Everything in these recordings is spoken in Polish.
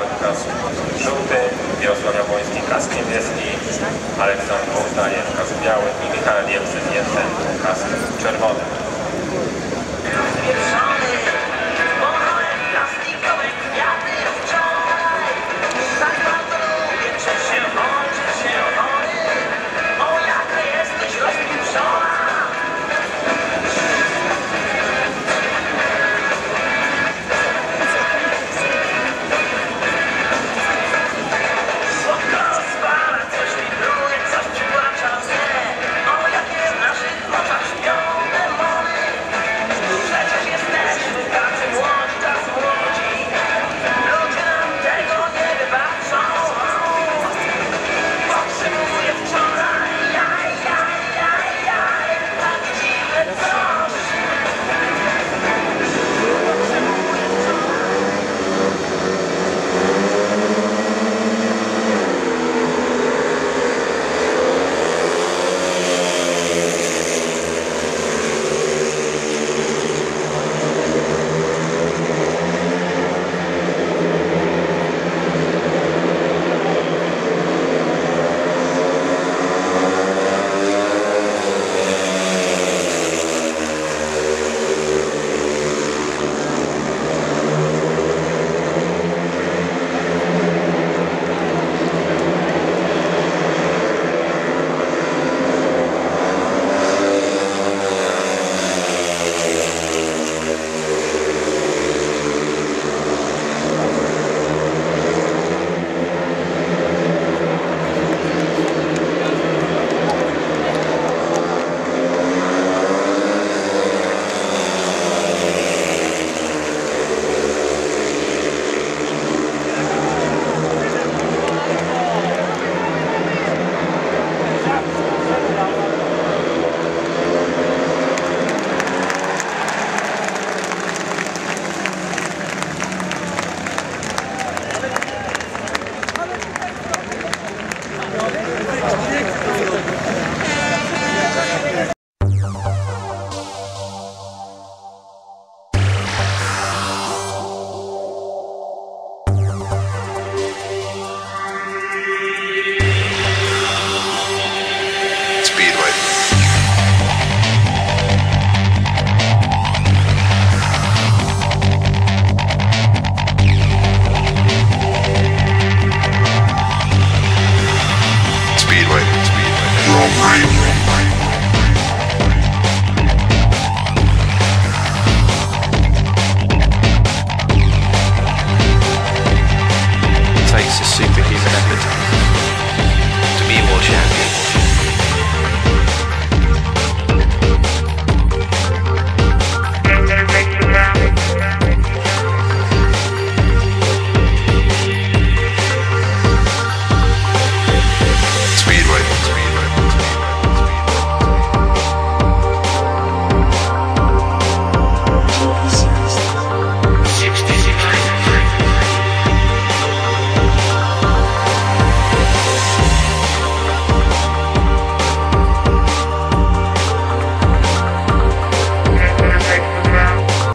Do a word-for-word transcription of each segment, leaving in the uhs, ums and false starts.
Autokaz żółty, Jarosław Jabłoński, kask niebieski, Aleksander Łoktajew, kask biały i Michał Jędrzej, jestem kask czerwony.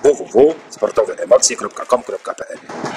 w w w kropka sportowe emocje kropka com kropka p l